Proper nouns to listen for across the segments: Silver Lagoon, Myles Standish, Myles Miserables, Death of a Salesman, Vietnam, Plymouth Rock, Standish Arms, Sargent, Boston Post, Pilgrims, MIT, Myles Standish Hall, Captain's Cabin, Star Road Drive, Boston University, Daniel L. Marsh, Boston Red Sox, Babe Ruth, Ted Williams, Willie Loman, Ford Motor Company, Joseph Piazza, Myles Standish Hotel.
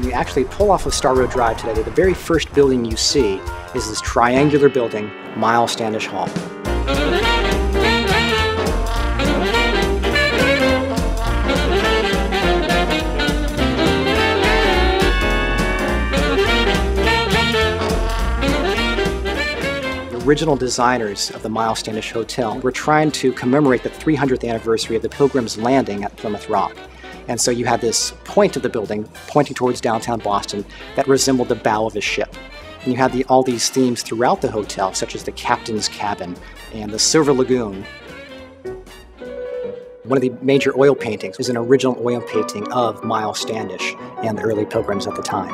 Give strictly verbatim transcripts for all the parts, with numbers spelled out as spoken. When you actually pull off of Star Road Drive today, the very first building you see is this triangular building, Myles Standish Hall. Original designers of the Myles Standish Hotel were trying to commemorate the three hundredth anniversary of the Pilgrims' landing at Plymouth Rock. And so you had this point of the building pointing towards downtown Boston that resembled the bow of a ship. And you had the, all these themes throughout the hotel, such as the Captain's Cabin and the Silver Lagoon. One of the major oil paintings is an original oil painting of Myles Standish and the early Pilgrims at the time.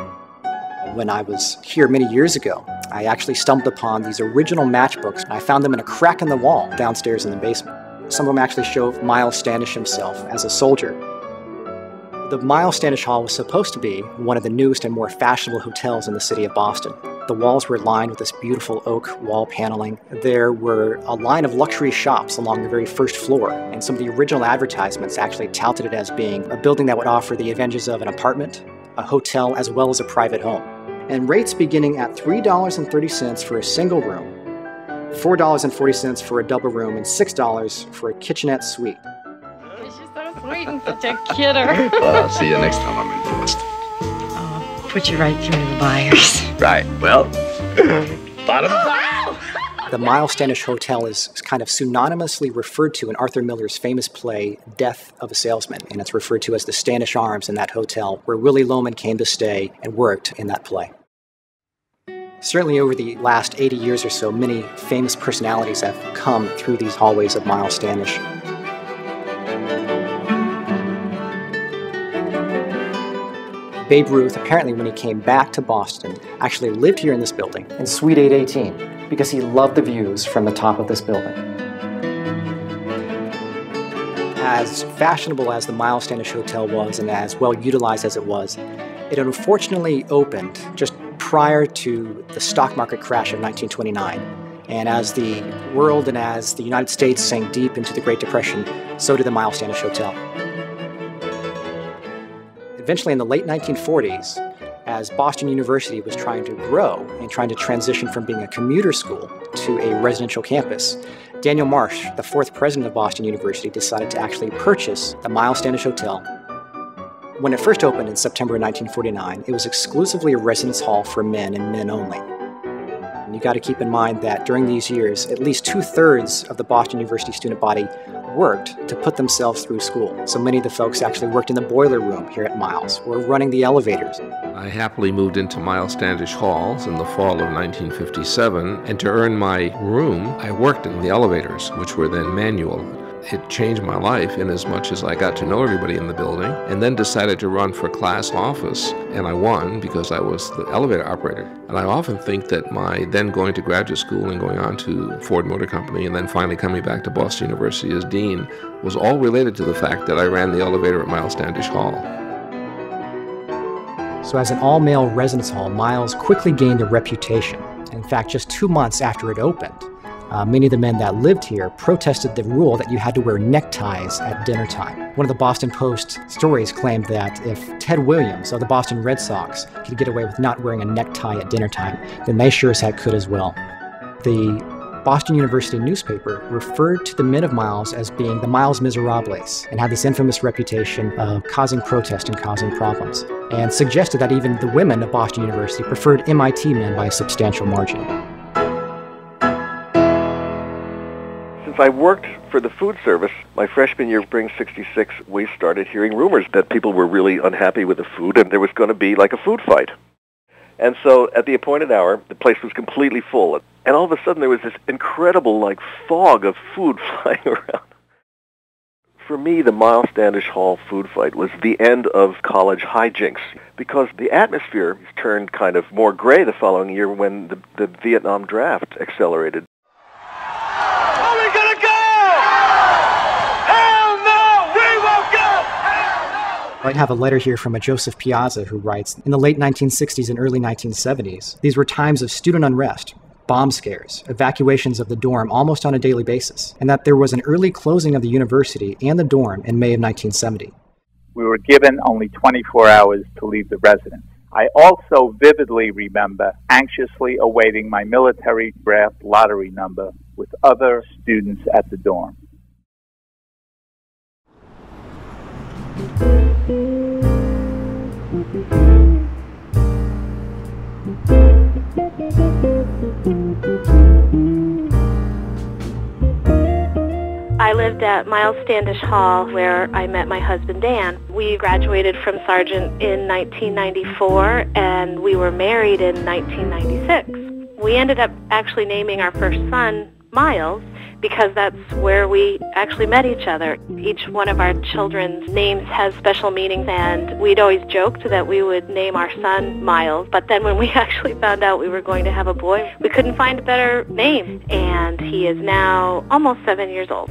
When I was here many years ago, I actually stumbled upon these original matchbooks, and I found them in a crack in the wall downstairs in the basement. Some of them actually show Myles Standish himself as a soldier. The Myles Standish Hall was supposed to be one of the newest and more fashionable hotels in the city of Boston. The walls were lined with this beautiful oak wall paneling. There were a line of luxury shops along the very first floor, and some of the original advertisements actually touted it as being a building that would offer the adventures of an apartment, a hotel, as well as a private home. And rates beginning at three dollars and thirty cents for a single room, four dollars and forty cents for a double room, and six dollars for a kitchenette suite. She's so sweet and such a kidder. Well, I'll see you next time I'm in Boston. Oh, put you right through to the buyers. Right, well, bottom line. The Myles Standish Hotel is kind of synonymously referred to in Arthur Miller's famous play, Death of a Salesman, and it's referred to as the Standish Arms in that hotel where Willie Loman came to stay and worked in that play. Certainly over the last eighty years or so, many famous personalities have come through these hallways of Myles Standish. Babe Ruth, apparently when he came back to Boston, actually lived here in this building, in Suite eight eighteen. Because he loved the views from the top of this building. As fashionable as the Myles Standish Hotel was and as well utilized as it was, it unfortunately opened just prior to the stock market crash of nineteen twenty-nine. And as the world and as the United States sank deep into the Great Depression, so did the Myles Standish Hotel. Eventually in the late nineteen forties, as Boston University was trying to grow and trying to transition from being a commuter school to a residential campus, Daniel Marsh, the fourth president of Boston University, decided to actually purchase the Myles Standish Hotel. When it first opened in September nineteen forty-nine, it was exclusively a residence hall for men and men only. And you got to keep in mind that during these years, at least two-thirds of the Boston University student body worked to put themselves through school. So many of the folks actually worked in the boiler room here at Myles, were running the elevators. I happily moved into Myles Standish Halls in the fall of nineteen fifty-seven, and to earn my room, I worked in the elevators, which were then manual. It changed my life in as much as I got to know everybody in the building, and then decided to run for class office, and I won because I was the elevator operator. And I often think that my then going to graduate school and going on to Ford Motor Company and then finally coming back to Boston University as dean was all related to the fact that I ran the elevator at Myles Standish Hall. So as an all-male residence hall, Myles quickly gained a reputation. In fact, just two months after it opened, Uh, many of the men that lived here protested the rule that you had to wear neckties at dinner time. One of the Boston Post stories claimed that if Ted Williams of the Boston Red Sox could get away with not wearing a necktie at dinner time, then they sure as heck could as well. The Boston University newspaper referred to the men of Myles as being the Myles Miserables and had this infamous reputation of causing protest and causing problems, and suggested that even the women of Boston University preferred M I T men by a substantial margin. I worked for the food service. My freshman year, spring sixty-six, we started hearing rumors that people were really unhappy with the food and there was going to be like a food fight. And so at the appointed hour, the place was completely full. And all of a sudden there was this incredible like fog of food flying around. For me, the Myles Standish Hall food fight was the end of college hijinks because the atmosphere turned kind of more gray the following year when the, the Vietnam draft accelerated. I have a letter here from a Joseph Piazza who writes, in the late nineteen sixties and early nineteen seventies, these were times of student unrest, bomb scares, evacuations of the dorm almost on a daily basis, and that there was an early closing of the university and the dorm in May of nineteen seventy. We were given only twenty-four hours to leave the residence. I also vividly remember anxiously awaiting my military draft lottery number with other students at the dorm. I lived at Myles Standish Hall, where I met my husband, Dan. We graduated from Sargent in nineteen ninety-four, and we were married in nineteen ninety-six. We ended up actually naming our first son Myles, because that's where we actually met each other. Each one of our children's names has special meanings, and we'd always joked that we would name our son Myles, but then when we actually found out we were going to have a boy, we couldn't find a better name, and he is now almost seven years old.